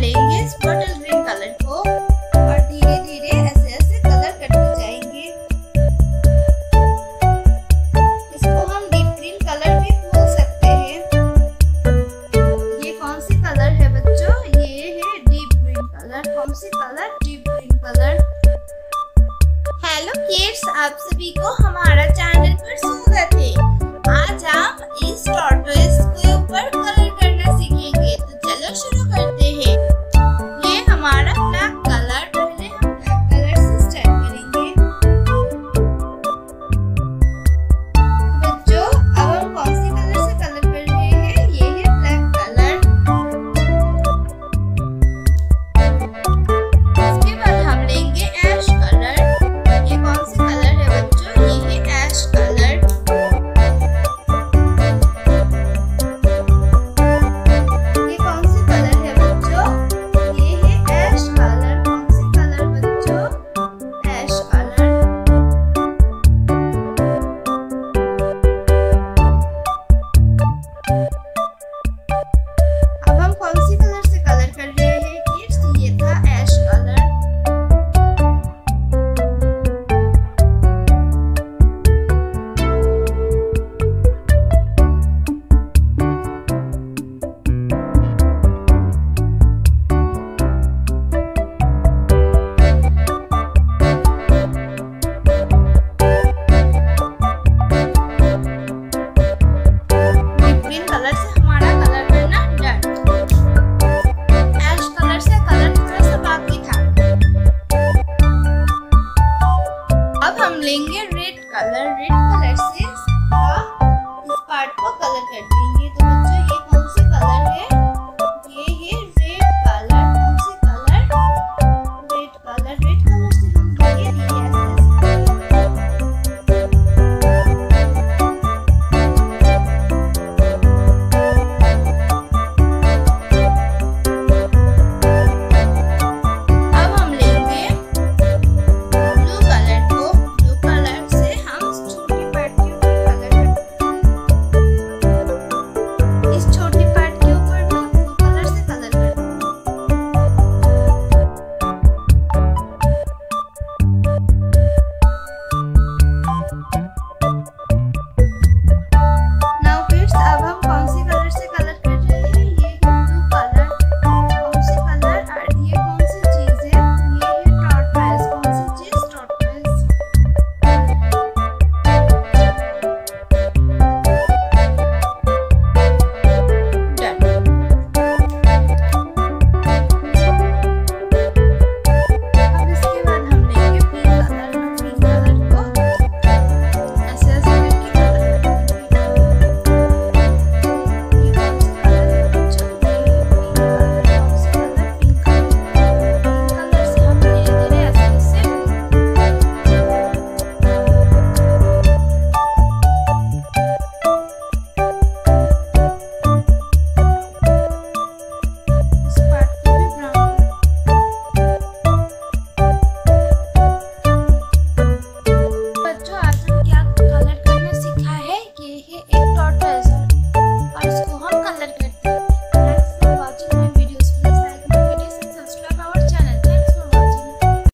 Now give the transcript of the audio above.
लेंगे इस bottle green colour को और धीरे धीरे ऐसे ऐसे कलर करते जाएंगे। इसको हम डीप ग्रीन कलर भी बोल सकते हैं। ये कौन सी कलर है बच्चों? ये है डीप ग्रीन कलर। कौन सी colour? Deep green colour. Hello kids, आप सभी को हमारा चैनल पर स्वागत है। आज हम इस टॉर्टोइज